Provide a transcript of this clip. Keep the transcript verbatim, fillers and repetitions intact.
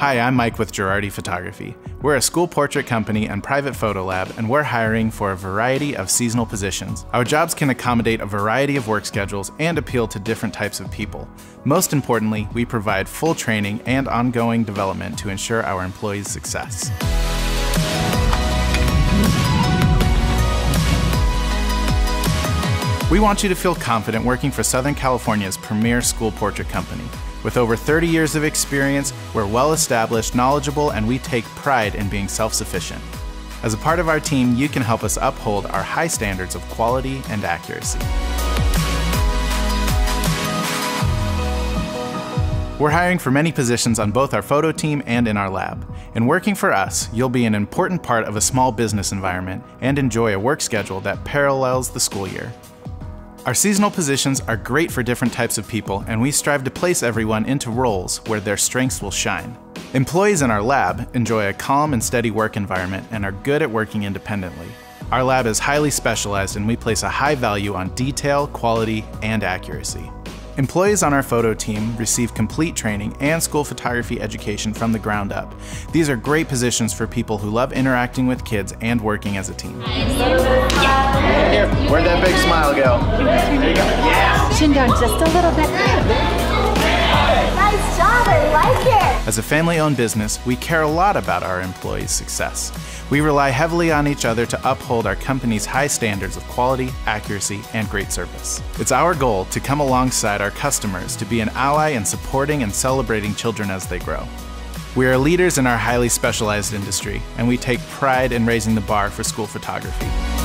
Hi, I'm Mike with Gerardy Photography. We're a school portrait company and private photo lab, and we're hiring for a variety of seasonal positions. Our jobs can accommodate a variety of work schedules and appeal to different types of people. Most importantly, we provide full training and ongoing development to ensure our employees' success. We want you to feel confident working for Southern California's premier school portrait company. With over thirty years of experience, we're well-established, knowledgeable, and we take pride in being self-sufficient. As a part of our team, you can help us uphold our high standards of quality and accuracy. We're hiring for many positions on both our photo team and in our lab. In working for us, you'll be an important part of a small business environment and enjoy a work schedule that parallels the school year. Our seasonal positions are great for different types of people, and we strive to place everyone into roles where their strengths will shine. Employees in our lab enjoy a calm and steady work environment and are good at working independently. Our lab is highly specialized, and we place a high value on detail, quality, and accuracy. Employees on our photo team receive complete training and school photography education from the ground up. These are great positions for people who love interacting with kids and working as a team. Here, where'd that big smile go? There you go. Yeah. Chin down just a little bit. Nice job, I like it. As a family-owned business, we care a lot about our employees' success. We rely heavily on each other to uphold our company's high standards of quality, accuracy, and great service. It's our goal to come alongside our customers to be an ally in supporting and celebrating children as they grow. We are leaders in our highly specialized industry, and we take pride in raising the bar for school photography.